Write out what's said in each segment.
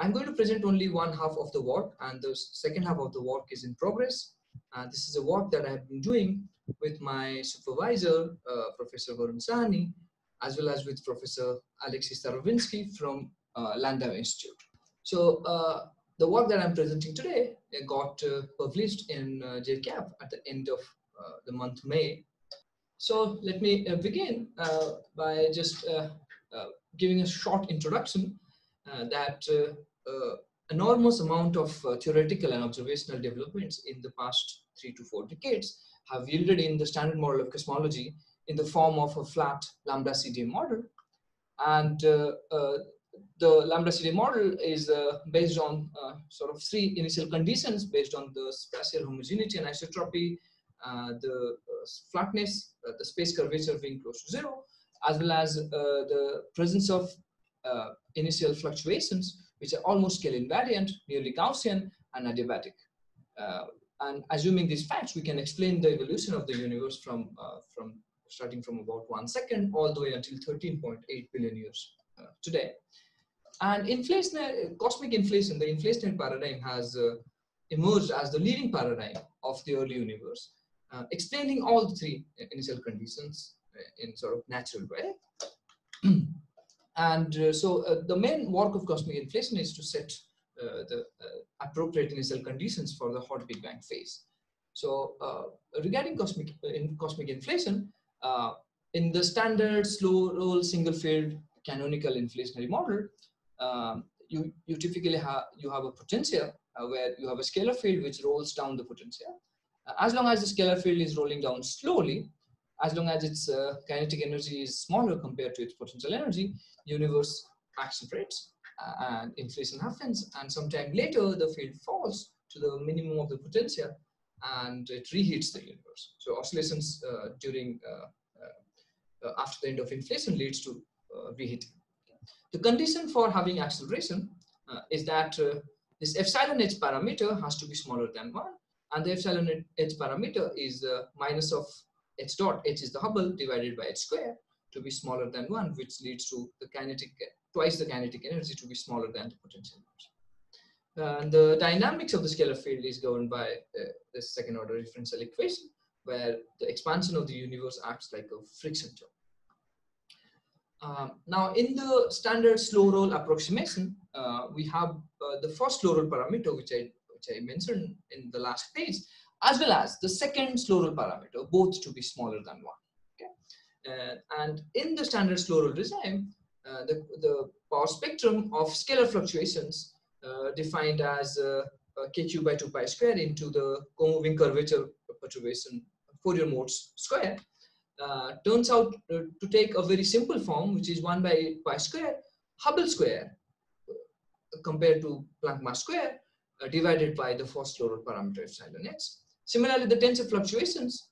I'm going to present only one half of the work, and the second half of the work is in progress. This is a work that I have been doing with my supervisor, Professor Varun Sahai, as well as with Professor Alexis Taravinsky from Landau Institute. So the work that I'm presenting today got published in JCAP at the end of the month May. So let me begin by just giving a short introduction that enormous amount of theoretical and observational developments in the past 3 to 4 decades have yielded in the standard model of cosmology in the form of a flat lambda CDM model. And the lambda CDM model is based on sort of 3 initial conditions based on the spatial homogeneity and isotropy, the flatness, the space curvature being close to 0, as well as the presence of initial fluctuations, which are almost scale invariant, nearly Gaussian, and adiabatic. And assuming these facts, we can explain the evolution of the universe from starting from about 1 second all the way until 13.8 billion years today. And inflationary, cosmic inflation, the inflationary paradigm has emerged as the leading paradigm of the early universe, explaining all the 3 initial conditions in sort of natural way. And so the main work of cosmic inflation is to set the appropriate initial conditions for the hot Big Bang phase. So regarding cosmic inflation, in the standard slow roll single field canonical inflationary model, you typically have a potential where you have a scalar field which rolls down the potential. As long as the scalar field is rolling down slowly, as long as its kinetic energy is smaller compared to its potential energy, universe accelerates and inflation happens, and sometime later the field falls to the minimum of the potential and it reheats the universe. So oscillations during after the end of inflation leads to reheating. The condition for having acceleration is that this epsilon h parameter has to be smaller than 1, and the epsilon h parameter is minus of h dot, h is the Hubble, divided by h square, to be smaller than 1, which leads to the kinetic, twice the kinetic energy to be smaller than the potential energy. And the dynamics of the scalar field is governed by the second order differential equation, where the expansion of the universe acts like a friction job. Now, in the standard slow roll approximation, we have the first slow roll parameter, which I mentioned in the last page, as well as the second slow roll parameter, both to be smaller than 1. Okay? And in the standard slow roll regime, the power spectrum of scalar fluctuations defined as kq by 2 pi square into the comoving curvature perturbation Fourier modes square turns out to take a very simple form, which is 1 by pi square Hubble square compared to Planck mass square divided by the first slow roll parameter epsilon h. Similarly, the tensor fluctuations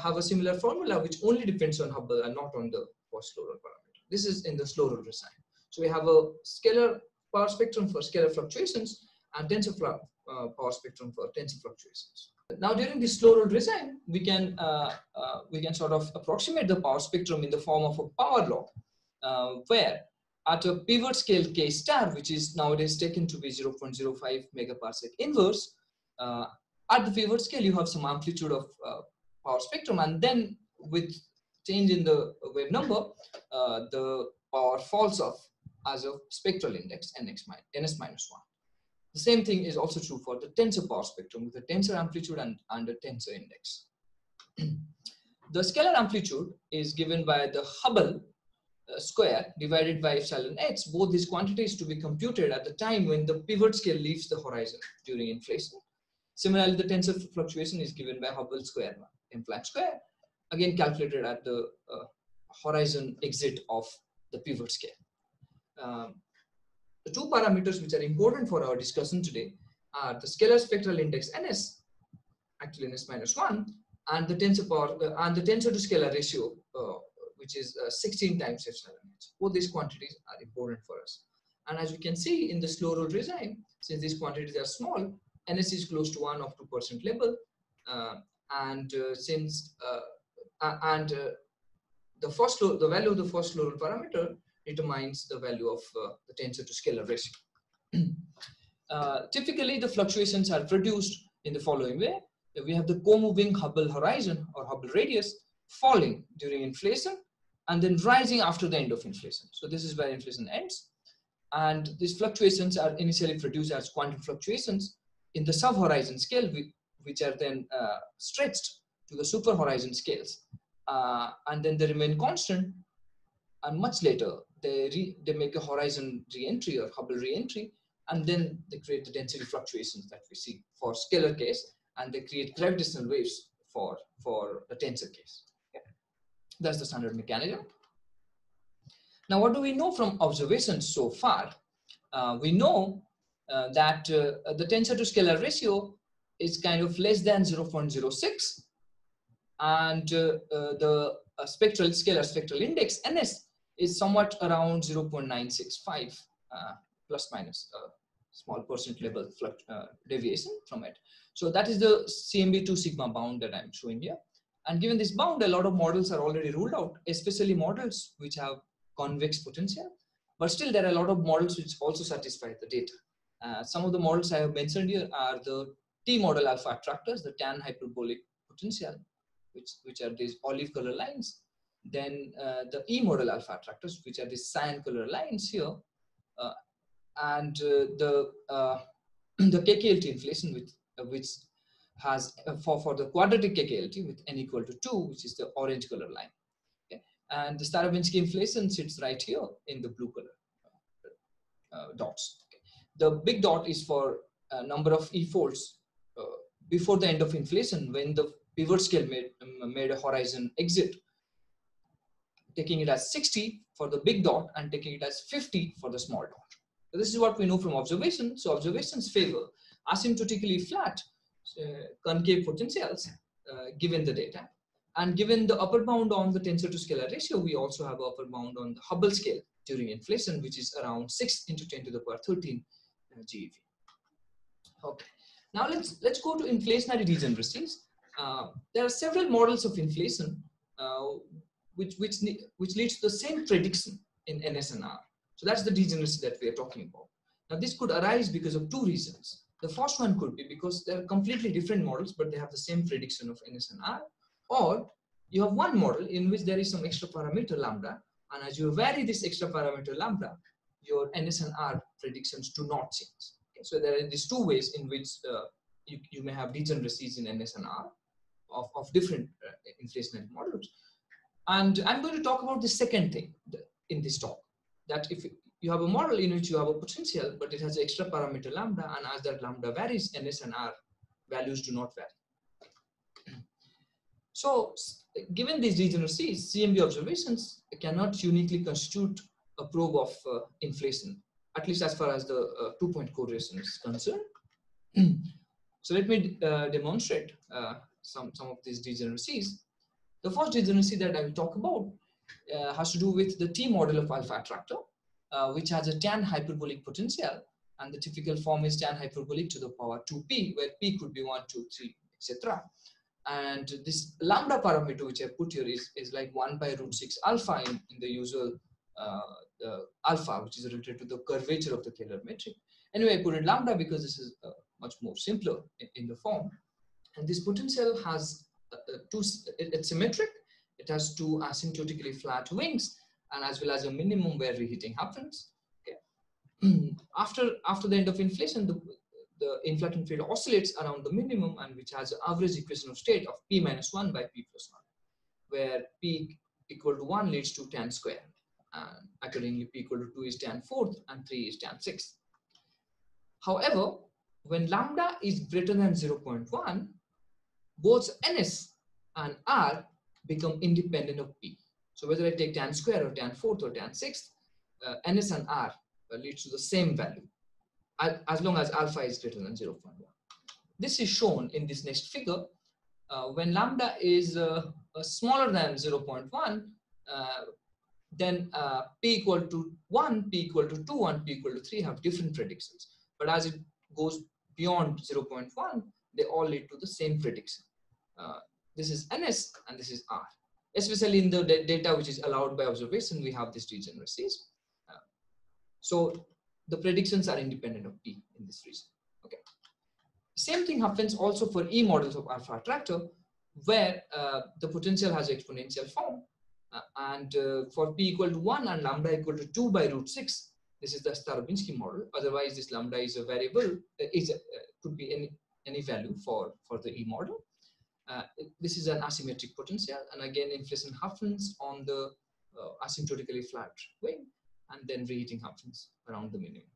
have a similar formula which only depends on Hubble and not on the first slow roll parameter. This is in the slow roll design. So we have a scalar power spectrum for scalar fluctuations and tensor power spectrum for tensor fluctuations. Now, during this slow roll design, we can sort of approximate the power spectrum in the form of a power law, where at a pivot scale k star, which is nowadays taken to be 0.05 megaparsec inverse, at the pivot scale, you have some amplitude of power spectrum, and then with change in the wave number, the power falls off as a spectral index ns-1. The same thing is also true for the tensor power spectrum with a tensor amplitude and a tensor index. The scalar amplitude is given by the Hubble square divided by epsilon h, both these quantities to be computed at the time when the pivot scale leaves the horizon during inflation. Similarly, the tensor fluctuation is given by Hubble square in Planck square, again calculated at the horizon exit of the pivot scale. The 2 parameters which are important for our discussion today are the scalar spectral index ns, actually ns-1, and the tensor power and the tensor to scalar ratio, which is 16 times epsilon h. Both these quantities are important for us. And as we can see in the slow roll regime, since these quantities are small, NS is close to 1 of 2% level, and the value of the first slow roll parameter determines the value of the tensor to scalar ratio. Typically, the fluctuations are produced in the following way. We have the co-moving Hubble horizon or Hubble radius falling during inflation and then rising after the end of inflation. So this is where inflation ends. And these fluctuations are initially produced as quantum fluctuations in the sub-horizon scale, which are then stretched to the super-horizon scales. And then they remain constant. And much later, they make a horizon re-entry or Hubble re-entry. And then they create the density fluctuations that we see for scalar case. And they create gravitational waves for the tensor case. Yeah. That's the standard mechanism. Now, what do we know from observations so far? We know that the tensor to scalar ratio is kind of less than 0.06. And the scalar spectral index, NS, is somewhat around 0.965, plus minus a small percent level deviation from it. So that is the CMB 2 sigma bound that I'm showing here. And given this bound, a lot of models are already ruled out, especially models which have convex potential. But still, there are a lot of models which also satisfy the data. Some of the models I have mentioned here are the T-model alpha attractors, the tan hyperbolic potential, which are these olive color lines. Then the E-model alpha attractors, which are these cyan color lines here. And the KKLT inflation, which has for the quadratic KKLT with n equal to 2, which is the orange color line. Okay? And the Starobinsky inflation sits right here in the blue color dots. Okay? The big dot is for a number of E-folds before the end of inflation, when the pivot scale made a horizon exit, taking it as 60 for the big dot and taking it as 50 for the small dot. So this is what we know from observation. So observations favor asymptotically flat concave potentials given the data. And given the upper bound on the tensor to scalar ratio, we also have upper bound on the Hubble scale during inflation, which is around 6×10⁻¹³ GeV. Okay, now let's go to inflationary degeneracies. There are several models of inflation which leads to the same prediction in NS and R. So that's the degeneracy that we are talking about. Now this could arise because of two reasons. The first one could be because they are completely different models, but they have the same prediction of NS and R. Or you have one model in which there is some extra parameter lambda, and as you vary this extra parameter lambda, your NS and R predictions do not change. Okay? So there are these two ways in which you may have degeneracies in NS and R of different inflationary models. And I'm going to talk about the second thing in this talk, that if you have a model in which you have a potential, but it has extra parameter lambda, and as that lambda varies, NS and R values do not vary. So given these degeneracies, CMB observations cannot uniquely constitute a probe of inflation, at least as far as the two-point correlation is concerned. So let me demonstrate some of these degeneracies. The first degeneracy that I will talk about has to do with the T model of alpha attractor, which has a tan hyperbolic potential, and the typical form is tan hyperbolic to the power 2p, where p could be 1, 2, 3, etc. And this lambda parameter which I put here is like 1/√6 alpha in the usual alpha, which is related to the curvature of the Kähler metric. Anyway, I put it lambda because this is much more simpler in the form. And this potential has it's symmetric. It has two asymptotically flat wings, and as well as a minimum where reheating happens. Okay. After the end of inflation, the inflecting field oscillates around the minimum, and which has an average equation of state of p-1/p+1, where p equal to 1 leads to tan square, and accordingly p equal to 2 is tan fourth and 3 is tan sixth. However, when lambda is greater than 0.1, both NS and R become independent of P. So whether I take tan square or tan fourth or tan sixth, NS and R leads to the same value as long as alpha is greater than 0.1. This is shown in this next figure. When lambda is smaller than 0.1, then P equal to 1, P equal to 2, and P equal to 3 have different predictions. But as it goes beyond 0.1, they all lead to the same prediction. This is NS and this is R. Especially in the data which is allowed by observation, we have these degeneracies. So the predictions are independent of t in this reason. Okay. Same thing happens also for E models of alpha attractor, where the potential has exponential form. And for p equal to 1 and lambda equal to 2 by root 6, this is the Starobinsky model. Otherwise, this lambda is a variable, could be any value for the E model. This is an asymmetric potential, and again inflation happens on the asymptotically flat wing, and then reheating happens around the minimum.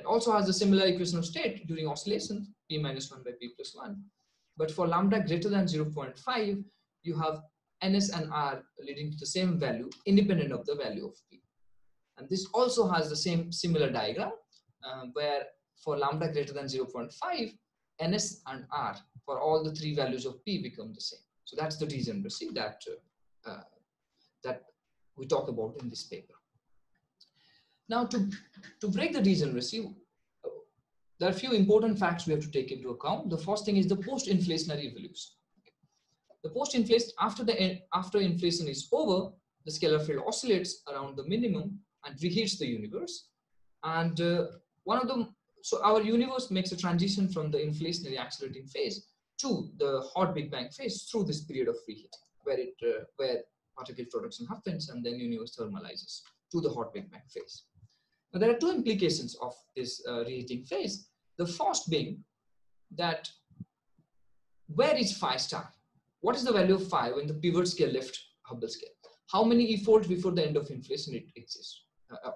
It also has a similar equation of state during oscillations, p minus 1 by p plus 1. But for lambda greater than 0.5, you have ns and r leading to the same value, independent of the value of p. And this also has the same similar diagram, where for lambda greater than 0.5, ns and r for all the three values of p become the same. So that's the degeneracy that that we talk about in this paper. Now, to break the degeneracy, there are a few important facts we have to take into account. The first thing is the post-inflationary evolution. The post-inflation, after inflation is over, the scalar field oscillates around the minimum and reheats the universe. And so our universe makes a transition from the inflationary accelerating phase to the hot Big Bang phase through this period of reheating, where particle production happens and then universe thermalizes to the hot Big Bang phase. Now, there are two implications of this reheating phase. The first being that where is phi star? What is the value of phi when the pivot scale left Hubble scale? How many e-folds before the end of inflation it exists,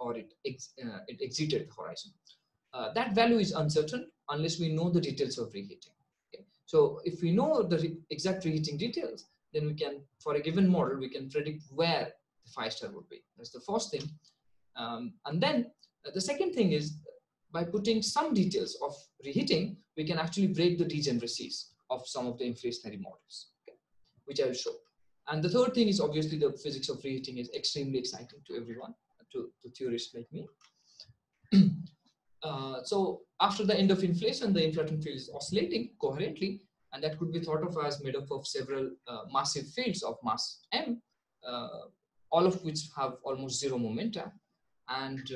or it exited the horizon? That value is uncertain unless we know the details of reheating. Okay? So if we know the exact reheating details, then we can, for a given model, we can predict where the phi star would be. That's the first thing. And then the second thing is, by putting some details of reheating, we can actually break the degeneracies of some of the inflationary models, okay, which I will show. And the third thing is obviously the physics of reheating is extremely exciting to everyone, to theorists like me. So after the end of inflation, the inflaton field is oscillating coherently, and that could be thought of as made up of several massive fields of mass m, all of which have almost zero momenta. And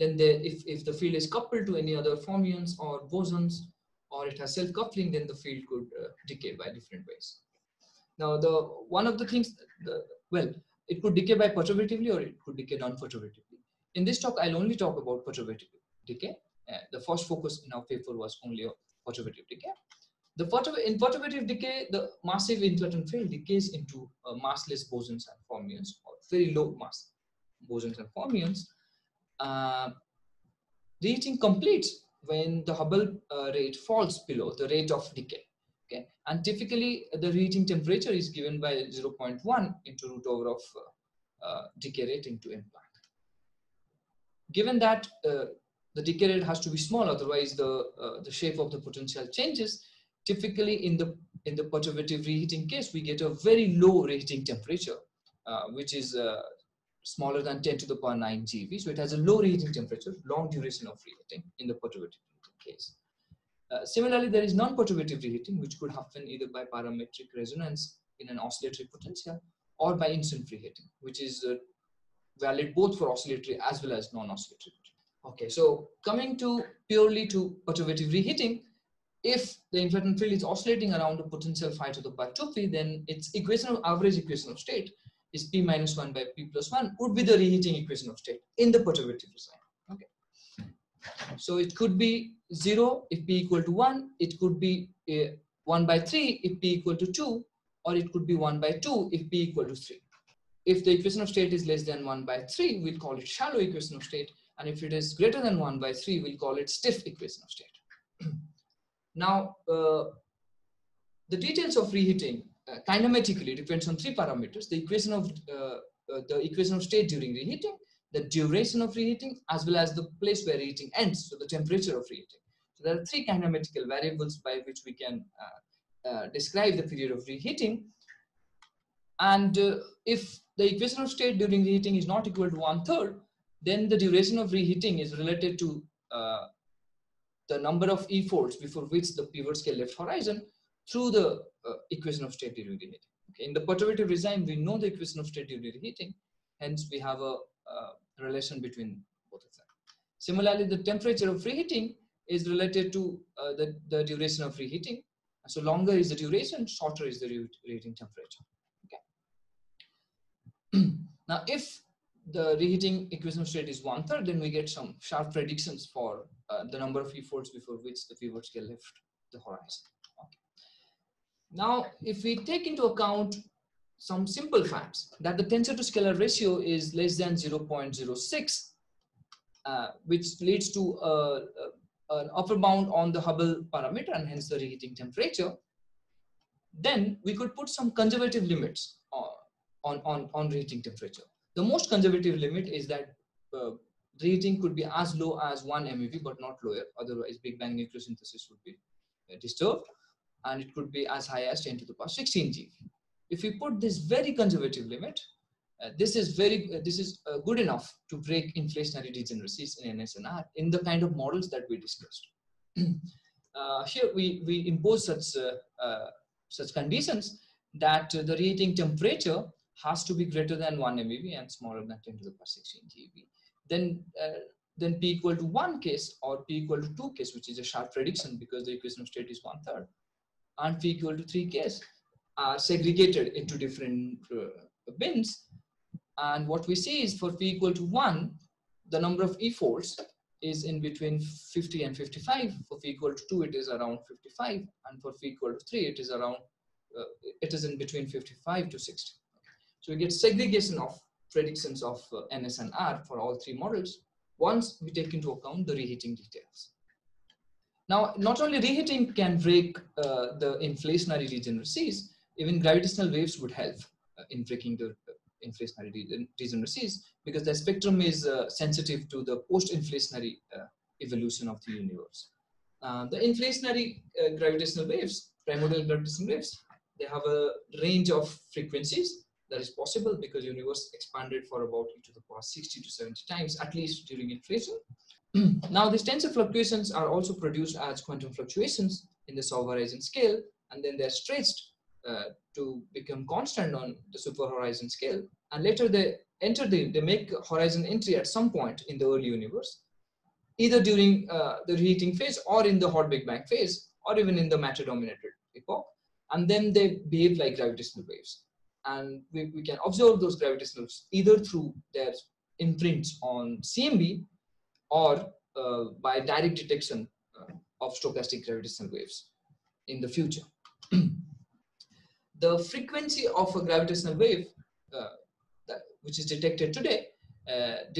then if the field is coupled to any other fermions or bosons, or it has self-coupling, then the field could decay by different ways. Now, it could decay by perturbatively, or it could decay non-perturbatively. In this talk, I'll only talk about perturbative decay. The first focus in our paper was only on perturbative decay. In perturbative decay, the massive inflaton field decays into massless bosons and fermions, or very low mass bosons and fermions. Reheating completes when the Hubble rate falls below the rate of decay. Okay. And typically, the reheating temperature is given by 0.1 into root over of decay rate into M Planck. Given that the decay rate has to be small, otherwise the shape of the potential changes. Typically, in the perturbative reheating case, we get a very low reheating temperature, which is smaller than 10 to the power 9 GeV. So it has a low reheating temperature, long duration of reheating in the perturbative case. Similarly, there is non-perturbative reheating, which could happen either by parametric resonance in an oscillatory potential or by instant reheating, which is valid both for oscillatory as well as non-oscillatory. Okay, so coming purely to perturbative reheating, if the inflaton field is oscillating around the potential phi to the power 2p, then its average equation of state is p minus 1 by p plus 1 would be the reheating equation of state in the perturbative design. So it could be 0 if p equal to 1, it could be 1 by 3 if p equal to 2, or it could be 1 by 2 if p equal to 3. If the equation of state is less than 1 by 3, we'll call it shallow equation of state, and if it is greater than 1 by 3, we'll call it stiff equation of state. Now, the details of reheating kinematically depends on three parameters: the equation of state during reheating, the duration of reheating, as well as the place where reheating ends, so the temperature of reheating. So there are three kinematical variables by which we can describe the period of reheating. And if the equation of state during reheating is not equal to 1/3, then the duration of reheating is related to the number of e-folds before which the pivot scale left horizon through the equation of state during reheating. Okay. In the perturbative design, we know the equation of state during reheating, hence we have a relation between both of them. Similarly, the temperature of preheating is related to the duration of reheating. So longer is the duration, shorter is the reheating temperature. Okay. Now, if the reheating equation state is 1/3, then we get some sharp predictions for the number of efforts before which the pivot scale left the horizon. Okay. Now, if we take into account some simple facts that the tensor to scalar ratio is less than 0.06, which leads to an upper bound on the Hubble parameter and hence the reheating temperature, then we could put some conservative limits on reheating temperature. The most conservative limit is that reheating could be as low as 1 MeV, but not lower. Otherwise, Big Bang nucleosynthesis would be disturbed, and it could be as high as 10⁻¹⁶ GeV. If we put this very conservative limit, this is good enough to break inflationary degeneracies in NS and R in the kind of models that we discussed. Here we impose such conditions that the reheating temperature has to be greater than 1 MeV and smaller than 10⁻¹⁶ GeV. Then p = 1 case or p = 2 case, which is a sharp prediction because the equation of state is 1/3, and p = 3 case are segregated into different bins. And what we see is for p = 1, the number of efforts is in between 50 and 55. For p = 2, it is around 55, and for p = 3, it is around in between 55 to 60. So we get segregation of predictions of NS and R for all three models once we take into account the reheating details. Now, not only reheating can break the inflationary degeneracies, even gravitational waves would help in breaking the inflationary degeneracies, because the spectrum is sensitive to the post-inflationary evolution of the universe. The inflationary gravitational waves, primordial gravitational waves, they have a range of frequencies. That is possible because universe expanded for about e⁻60 to 70 times, at least during inflation. Now, these tensor fluctuations are also produced as quantum fluctuations in the subhorizon scale, and then they're stretched to become constant on the superhorizon scale. And later they make horizon entry at some point in the early universe, either during the reheating phase or in the hot Big Bang phase, or even in the matter-dominated epoch. And then they behave like gravitational waves. And we can observe those gravitational waves either through their imprints on CMB or by direct detection of stochastic gravitational waves in the future. The frequency of a gravitational wave which is detected today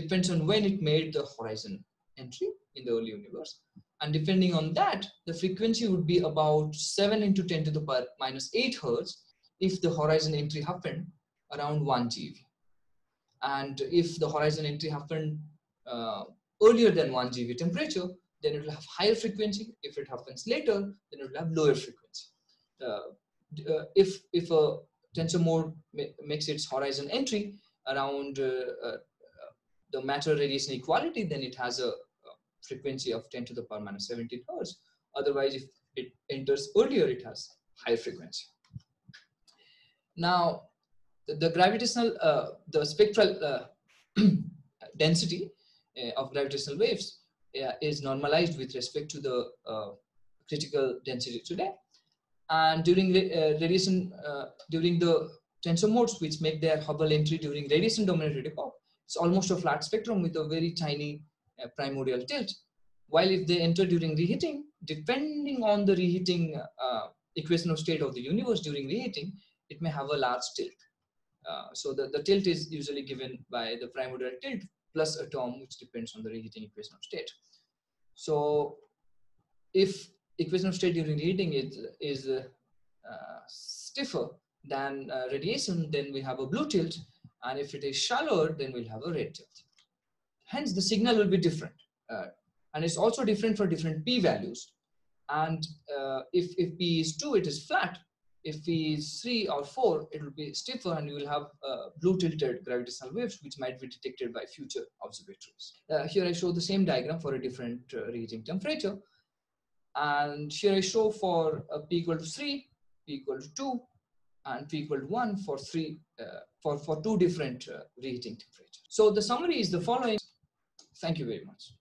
depends on when it made the horizon entry in the early universe. And depending on that, the frequency would be about 7 × 10⁻⁸ hertz if the horizon entry happened around 1 GeV. And if the horizon entry happened earlier than 1 GeV temperature, then it will have higher frequency. If it happens later, then it will have lower frequency. If a tensor mode makes its horizon entry around the matter radiation equality, then it has a frequency of 10⁻¹⁷ hertz. Otherwise, if it enters earlier, it has higher frequency. Now, the spectral density of gravitational waves is normalized with respect to the critical density today. And during radiation, during the tensor modes which make their Hubble entry during radiation-dominated epoch, it's almost a flat spectrum with a very tiny primordial tilt. While if they enter during reheating, depending on the reheating equational state of the universe during reheating, it may have a large tilt. So the tilt is usually given by the primordial tilt plus a term which depends on the reheating equation of state. So if equation of state during reheating is stiffer than radiation, then we have a blue tilt, and if it is shallower, then we'll have a red tilt. Hence, the signal will be different, and it's also different for different p values. And if p is 2, it is flat. If p is 3 or 4, it will be stiffer, and you will have blue tilted gravitational waves, which might be detected by future observatories. Here I show the same diagram for a different reheating temperature. And here I show for p = 3, p = 2, and p = 1 for two different reheating temperatures. So the summary is the following. Thank you very much.